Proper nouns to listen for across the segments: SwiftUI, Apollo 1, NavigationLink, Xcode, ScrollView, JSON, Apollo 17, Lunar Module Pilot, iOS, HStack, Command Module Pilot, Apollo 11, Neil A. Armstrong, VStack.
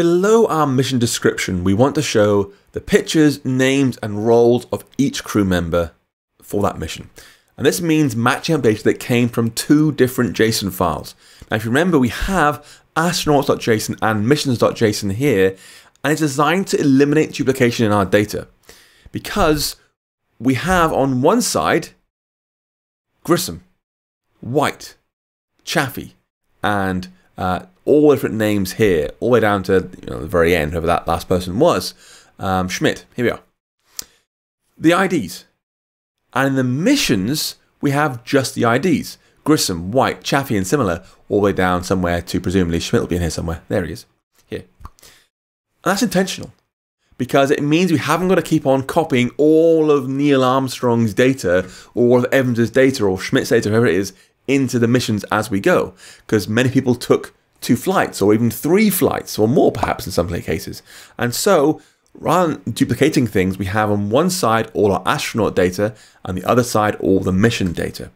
Below our mission description, we want to show the pictures, names, and roles of each crew member for that mission. And this means matching up data that came from two different JSON files. Now, if you remember, we have astronauts.json and missions.json here, and it's designed to eliminate duplication in our data because we have on one side Grissom, White, Chaffee, and all different names here, all the way down to the very end, whoever that last person was, Schmidt. Here we are. The IDs. And in the missions, we have just the IDs. Grissom, White, Chaffee, and similar, all the way down somewhere to presumably Schmidt will be in here somewhere. There he is. Here. And that's intentional, because it means we haven't got to keep on copying all of Neil Armstrong's data, or all of Evans's data, or Schmidt's data, whoever it is, into the missions as we go. Because many people took 2 flights, or even 3 flights, or more perhaps in some cases. And so, rather than duplicating things, we have on one side all our astronaut data, and the other side all the mission data.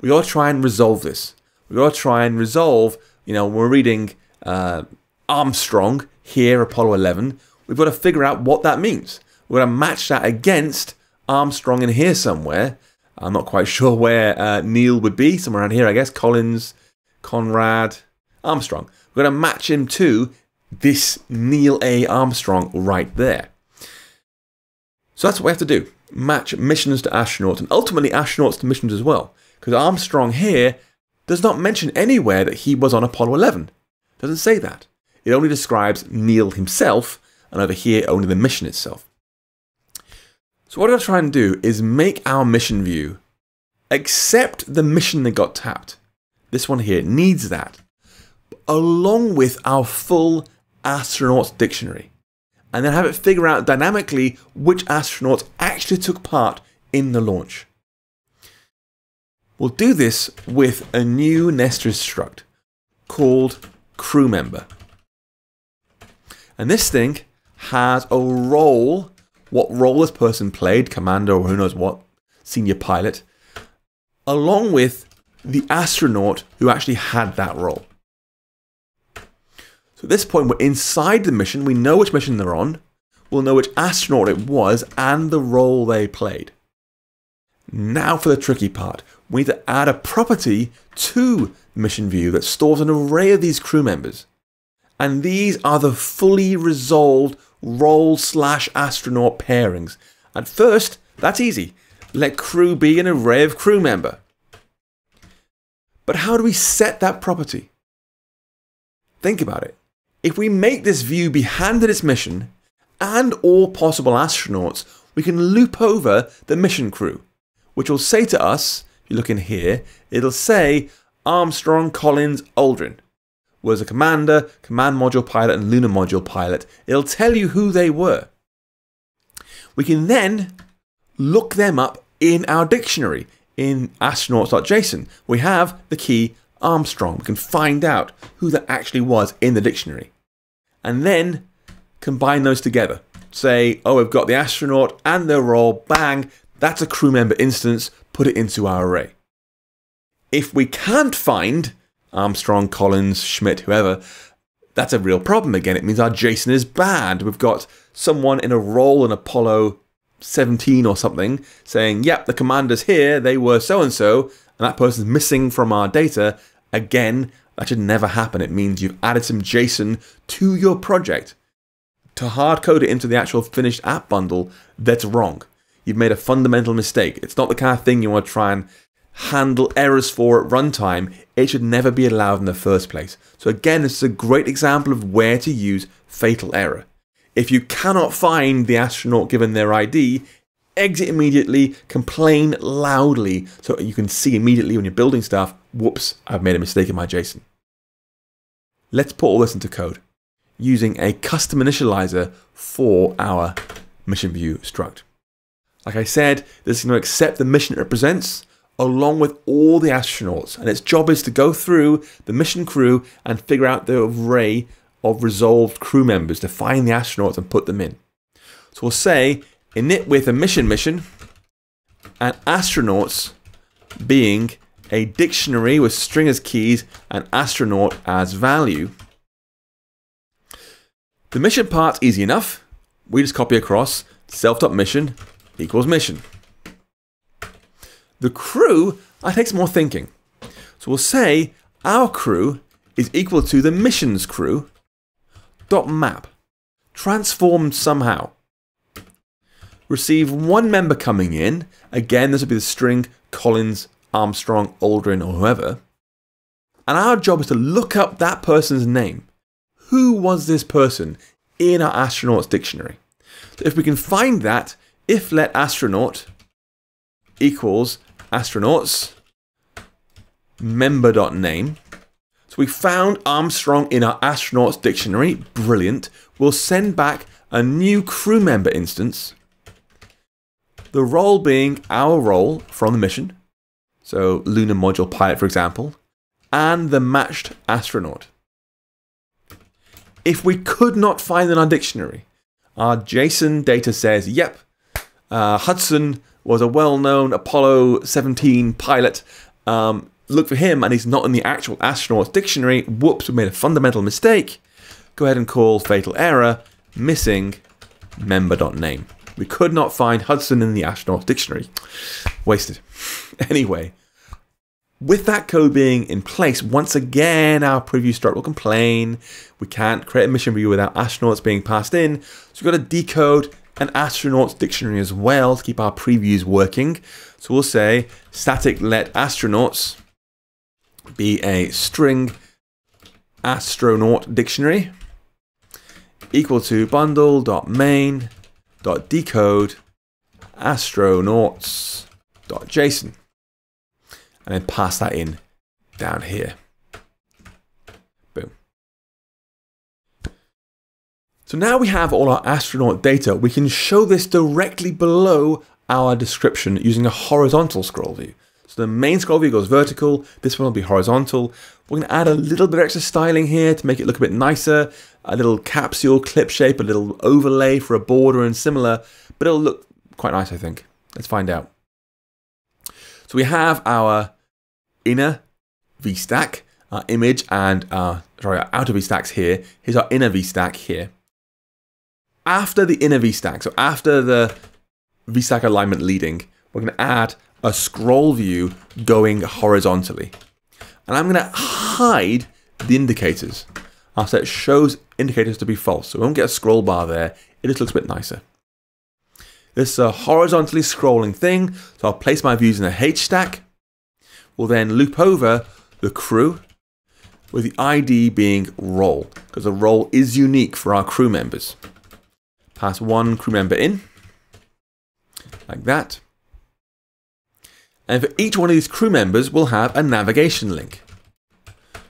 We gotta try and resolve this. We gotta try and resolve, we're reading Armstrong here, Apollo 11. We've got to figure out what that means. We're going to match that against Armstrong in here somewhere. I'm not quite sure where Neil would be, somewhere around here, I guess. Collins, Conrad, Armstrong. We're going to match him to this Neil A. Armstrong right there. So that's what we have to do. Match missions to astronauts, and ultimately astronauts to missions as well. Because Armstrong here does not mention anywhere that he was on Apollo 11. Doesn't say that. It only describes Neil himself, and over here, only the mission itself. So what I'm trying to do is make our mission view accept the mission that got tapped. This one here needs that, along with our full astronauts dictionary. And then have it figure out dynamically which astronauts actually took part in the launch. We'll do this with a new nested struct called crew member. And this thing has a role, what role this person played, commander or who knows what, senior pilot, along with the astronaut who actually had that role. So at this point, we're inside the mission, we know which mission they're on, we'll know which astronaut it was and the role they played. Now for the tricky part, we need to add a property to mission view that stores an array of these crew members. And these are the fully resolved role/astronaut pairings. At first, that's easy. Let crew be an array of crew member. But how do we set that property? Think about it. If we make this view be handed its mission and all possible astronauts, we can loop over the mission crew, which will say to us, if you look in here, it'll say Armstrong, Collins, Aldrin was a commander, command module pilot, and lunar module pilot. It'll tell you who they were. We can then look them up in our dictionary in astronauts.json. We have the key Armstrong. We can find out who that actually was in the dictionary. And then combine those together. Say, oh, we've got the astronaut and their role, bang, that's a crew member instance, put it into our array. If we can't find Armstrong, Collins, Schmidt, whoever, that's a real problem again. It means our JSON is bad. We've got someone in a role in Apollo 17 or something saying, yep, the commander's here, they were so-and-so, and that person's missing from our data. Again, that should never happen. It means you've added some JSON to your project to hard code it into the actual finished app bundle. That's wrong. You've made a fundamental mistake. It's not the kind of thing you want to try and handle errors for at runtime. It should never be allowed in the first place. So again, this is a great example of where to use fatal error. If you cannot find the astronaut given their ID, exit immediately, complain loudly, so you can see immediately when you're building stuff, whoops, I've made a mistake in my JSON. Let's put all this into code using a custom initializer for our mission view struct. Like I said, this is going to accept the mission it represents, along with all the astronauts. And its job is to go through the mission crew and figure out the array of resolved crew members to find the astronauts and put them in. So we'll say init with a mission and astronauts being a dictionary with string as keys and astronaut as value. The mission part's easy enough. We just copy across self.mission equals mission. The crew, I take some more thinking. So we'll say our crew is equal to the mission's crew dot map, transformed somehow. Receive one member coming in. Again, this will be the string Collins, Armstrong, Aldrin, or whoever. And our job is to look up that person's name. Who was this person in our astronaut's dictionary? So if we can find that, if let astronaut equals astronauts member.name. So we found Armstrong in our astronaut's dictionary. Brilliant. We'll send back a new crew member instance. The role being our role from the mission. So Lunar Module Pilot, for example, and the matched astronaut. If we could not find in our dictionary, our JSON data says, yep, Hudson was a well-known Apollo 17 pilot. Look for him, and he's not in the actual astronaut's dictionary. Whoops, we made a fundamental mistake. Go ahead and call fatal error, missing member.name. We could not find Hudson in the astronaut's dictionary. Wasted. Anyway, with that code being in place, once again, our preview struct will complain. We can't create a mission view without astronauts being passed in. So we've got to decode an astronaut's dictionary as well to keep our previews working. So we'll say static let astronauts be a string astronaut dictionary equal to bundle.main.decode astronauts.json. And then pass that in down here. Boom. So now we have all our astronaut data. We can show this directly below our description using a horizontal scroll view. So the main scroll view goes vertical. This one will be horizontal. We're going to add a little bit of extra styling here to make it look a bit nicer. A little capsule clip shape, a little overlay for a border and similar. But it'll look quite nice, I think. Let's find out. So we have our inner VStack, our image, and our outer VStacks here. Here's our inner VStack here. After the inner VStack, so after the VStack alignment leading, we're going to add a scroll view going horizontally. And I'm going to hide the indicators. I'll set shows indicators to be false. So we won't get a scroll bar there. It just looks a bit nicer. This is a horizontally scrolling thing. So I'll place my views in a HStack. We'll then loop over the crew with the ID being role, because the role is unique for our crew members. Pass one crew member in, like that. And for each one of these crew members, we'll have a navigation link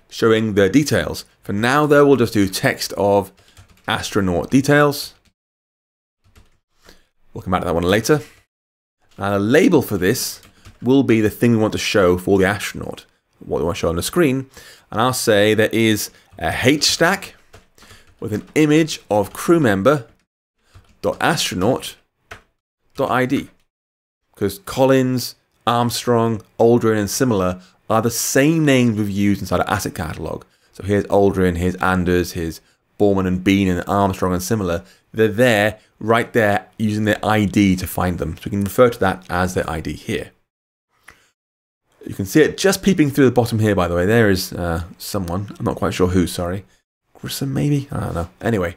showing their details. For now, though, we'll just do text of astronaut details. We'll come back to that one later. And a label for this will be the thing we want to show for the astronaut, what we want to show on the screen. And I'll say there is a HStack with an image of crew member dot astronaut dot ID, because Collins, Armstrong, Aldrin, and similar are the same names we've used inside our asset catalog. So here's Aldrin, here's Anders, here's Borman and Bean and Armstrong and similar. They're there, right there, using their ID to find them. So we can refer to that as their ID here. You can see it just peeping through the bottom here, by the way. There is someone. I'm not quite sure who, sorry. Grissom, maybe? I don't know. Anyway,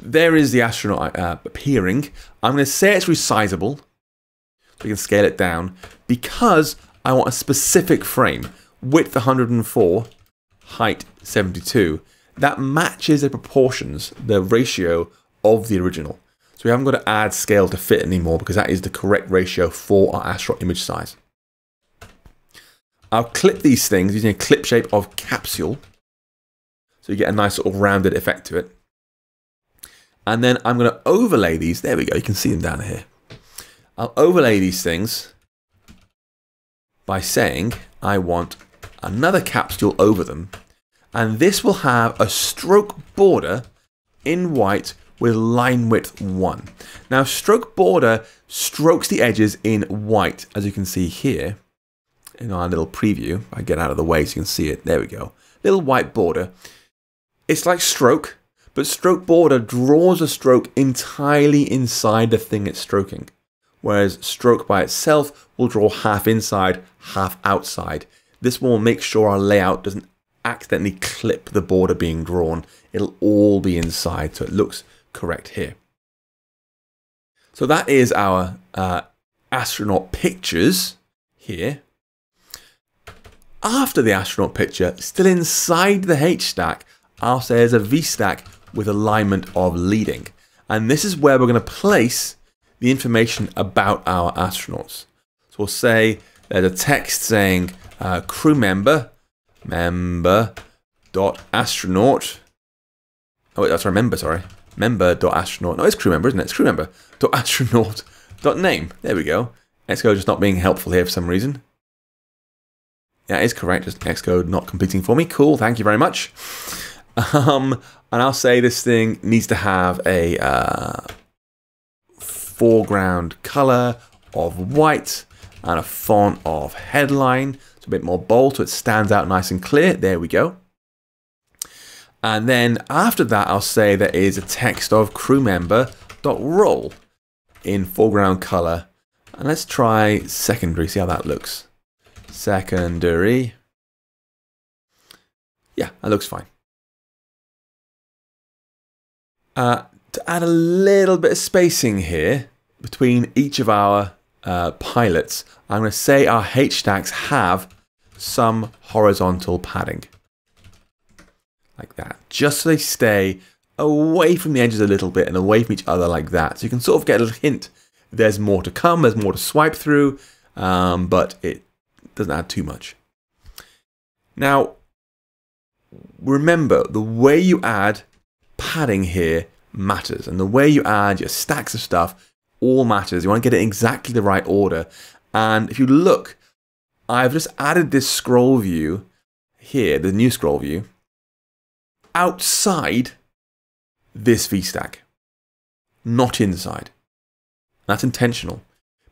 there is the astronaut appearing. I'm going to say it's resizable. So we can scale it down because I want a specific frame. Width 104, height 72. That matches the proportions, the ratio of the original. So we haven't got to add scale to fit anymore because that is the correct ratio for our astronaut image size. I'll clip these things using a clip shape of capsule. So you get a nice sort of rounded effect to it. And then I'm going to overlay these. There we go. You can see them down here. I'll overlay these things by saying I want another capsule over them. And this will have a stroke border in white with line width 1. Now, stroke border strokes the edges in white, as you can see here in our little preview. I get out of the way so you can see it. There we go. Little white border. It's like stroke, but stroke border draws a stroke entirely inside the thing it's stroking, whereas stroke by itself will draw half inside, half outside. This will make sure our layout doesn't accidentally clip the border being drawn. It'll all be inside, so it looks correct here. So that is our astronaut pictures here. After the astronaut picture, still inside the HStack, there's a VStack with alignment of leading. And this is where we're going to place the information about our astronauts. So we'll say there's a text saying crew member.astronaut. Oh, wait, that's member, sorry. Member.astronaut. No, it's crew member, isn't it? It's crew member.astronaut.name. There we go. Xcode just not being helpful here for some reason. Yeah, it is correct. Just Xcode not completing for me. Cool. Thank you very much. And I'll say this thing needs to have a foreground color of white and a font of headline. It's a bit more bold so it stands out nice and clear. There we go. And then after that, I'll say there is a text of crew member.role in foreground color. And let's try secondary, see how that looks. Secondary. Yeah, that looks fine. To add a little bit of spacing here between each of our pilots, I'm going to say our HStacks have some horizontal padding. Like that. Just so they stay away from the edges a little bit and away from each other like that. So you can sort of get a little hint. There's more to come, there's more to swipe through, but it doesn't add too much. Now, remember, the way you add padding here matters, and the way you add your stacks of stuff all matters. You want to get it in exactly the right order. And if you look, I've just added this scroll view here, the new scroll view, outside this VStack, not inside. That's intentional,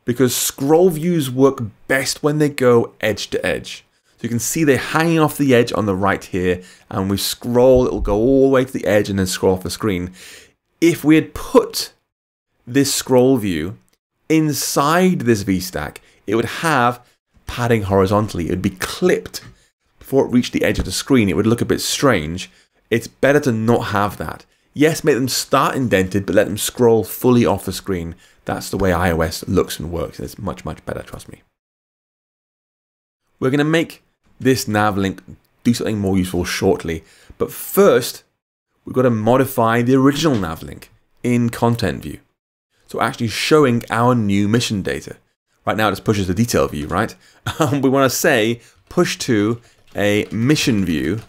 because scroll views work best when they go edge to edge. So you can see they're hanging off the edge on the right here, and we scroll, it'll go all the way to the edge and then scroll off the screen. If we had put this scroll view inside this VStack, it would have padding horizontally. It would be clipped before it reached the edge of the screen. It would look a bit strange. It's better to not have that. Yes, make them start indented, but let them scroll fully off the screen. That's the way iOS looks and works. It's much, much better, trust me. We're going to make this nav link do something more useful shortly. But first, we've got to modify the original nav link in content view. So actually showing our new mission data. Right now, it just pushes the detail view, right? We want to say push to a mission view,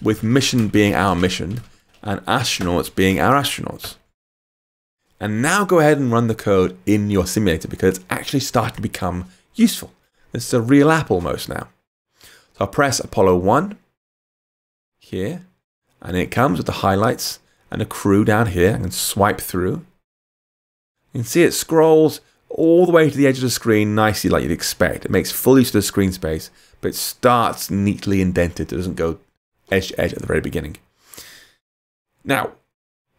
with mission being our mission and astronauts being our astronauts. And now go ahead and run the code in your simulator, because it's actually starting to become useful. This is a real app almost now. So I'll press Apollo 1 here, and it comes with the highlights and the crew down here. I can swipe through. You can see it scrolls all the way to the edge of the screen nicely like you'd expect. It makes full use of the screen space, but it starts neatly indented. It doesn't go edge to edge at the very beginning. Now,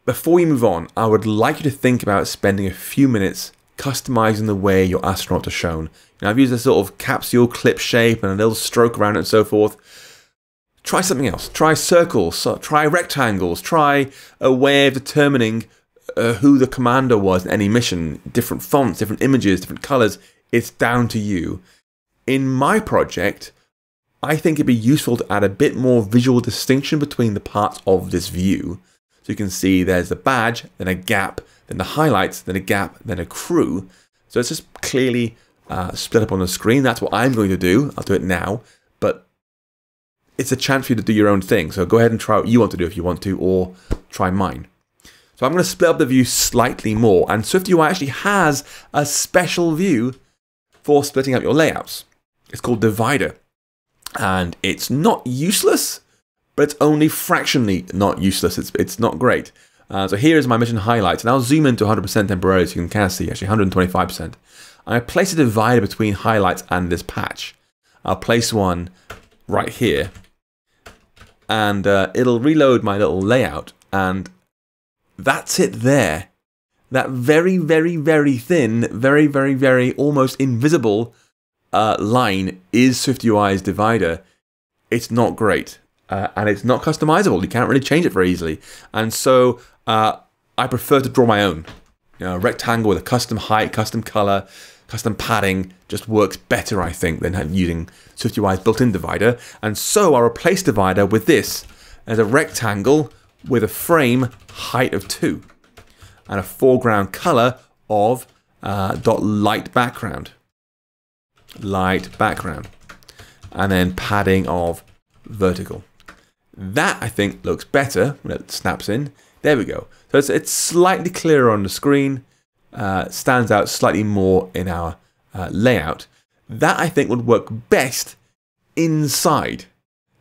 before you move on, I would like you to think about spending a few minutes customizing the way your astronauts are shown. Now, I've used a sort of capsule clip shape and a little stroke around it and so forth. Try something else. Try circles, try rectangles, try a way of determining who the commander was in any mission. Different fonts, different images, different colors. It's down to you. In my project, I think it'd be useful to add a bit more visual distinction between the parts of this view. So you can see there's the badge, then a gap, then the highlights, then a gap, then a crew. So it's just clearly split up on the screen. That's what I'm going to do. I'll do it now, but it's a chance for you to do your own thing. So go ahead and try what you want to do if you want to, or try mine. So I'm going to split up the view slightly more, and SwiftUI actually has a special view for splitting up your layouts. It's called Divider, and it's not useless, but it's only fractionally not useless. It's not great. So here is my mission highlights, and I'll zoom into 100% temporarily so you can kind of see, actually 125%. And I place a divider between highlights and this patch. I'll place one right here, and it'll reload my little layout, and that's it there. That very, very, very thin, very, very, very almost invisible line is SwiftUI's divider. It's not great, and it's not customizable. You can't really change it very easily, and so I prefer to draw my own. You know, a rectangle with a custom height, custom color, custom padding just works better, I think, than using SwiftUI's built-in divider. And so I replace divider with this as a rectangle with a frame height of 2 and a foreground color of .light background. Light background. And then padding of vertical. That, I think, looks better when it snaps in. There we go. So it's slightly clearer on the screen, stands out slightly more in our layout. That, I think, would work best inside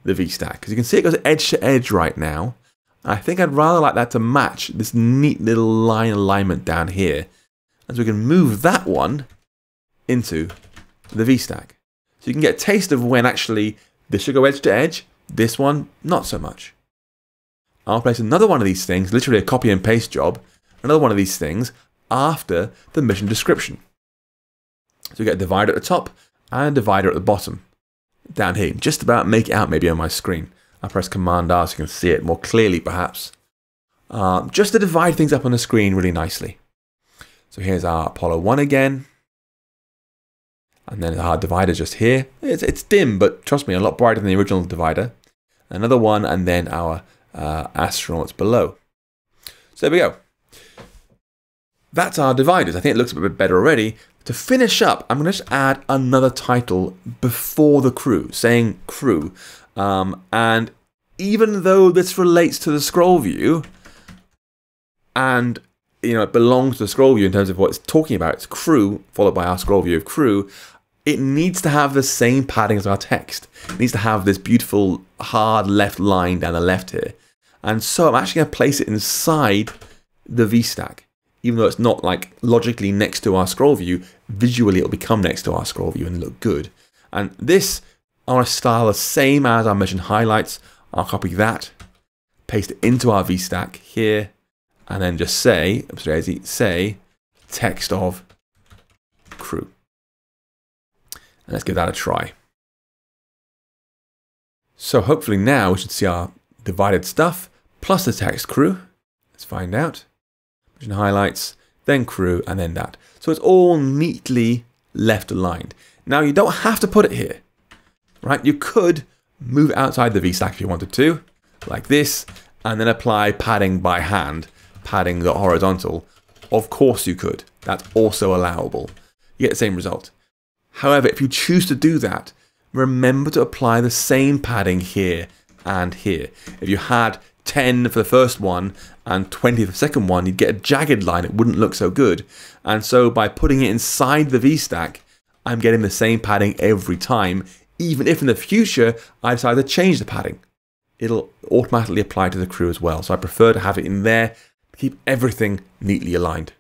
the VStack, because you can see it goes edge to edge right now. I think I'd rather like that to match this neat little line alignment down here, as we can move that one into the VStack. So you can get a taste of when actually this should go edge to edge, this one not so much. I'll place another one of these things, literally a copy and paste job, another one of these things after the mission description. So we get a divider at the top and a divider at the bottom. Down here, just about make it out maybe on my screen. I press Command R so you can see it more clearly perhaps. Just to divide things up on the screen really nicely. So here's our Apollo 1 again. And then our divider just here. It's dim, but trust me, a lot brighter than the original divider. Another one, and then our astronauts below. So there we go. That's our dividers. I think it looks a bit better already. To finish up, I'm going to just add another title before the crew, saying crew. And even though this relates to the scroll view, and you know it belongs to the scroll view in terms of what it's talking about, it's crew followed by our scroll view of crew, it needs to have the same padding as our text. It needs to have this beautiful hard left line down the left here. And so I'm actually going to place it inside the VStack. Even though it's not like logically next to our scroll view, visually it'll become next to our scroll view and look good. And this, I want to style the same as our mission highlights. I'll copy that, paste it into our VStack here, and then just say, oops, daisy, say text of crew. And let's give that a try. So hopefully now we should see our divided stuff plus the text crew. Let's find out. Mission highlights, then crew, and then that. So it's all neatly left aligned. Now you don't have to put it here, right? You could move outside the VStack if you wanted to, like this, and then apply padding by hand, padding the horizontal. Of course you could. That's also allowable. You get the same result. However, if you choose to do that, remember to apply the same padding here and here. If you had 10 for the first one and 20 for the second one, you'd get a jagged line. It wouldn't look so good. And so by putting it inside the VStack, I'm getting the same padding every time, even if in the future I decide to change the padding. It'll automatically apply to the crew as well. So I prefer to have it in there to keep everything neatly aligned.